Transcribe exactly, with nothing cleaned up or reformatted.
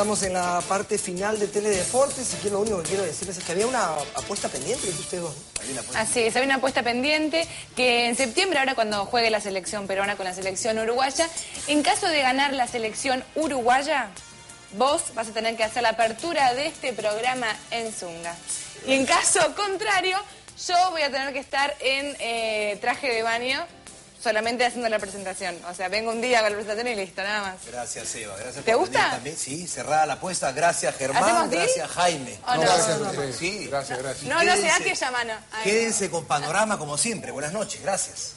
Estamos en la parte final de Teledeportes y que lo único que quiero decirles es que había una apuesta pendiente de ustedes dos, ¿no? Había una apuesta. Así es, había una apuesta pendiente que en septiembre, ahora cuando juegue la selección peruana con la selección uruguaya, en caso de ganar la selección uruguaya, vos vas a tener que hacer la apertura de este programa en Zunga. Y en caso contrario, yo voy a tener que estar en eh, traje de baño, solamente haciendo la presentación. O sea, vengo un día con la presentación y listo, nada más. Gracias, Eva. Gracias. ¿Te por gusta? También. Sí, cerrada la apuesta. Gracias, Germán. Gracias, Jaime. Oh, no, no, gracias, no, no, no. Sí. Gracias, gracias. No, no se da que llama, no. Ay, quédense no. Con Panorama, como siempre. Buenas noches. Gracias.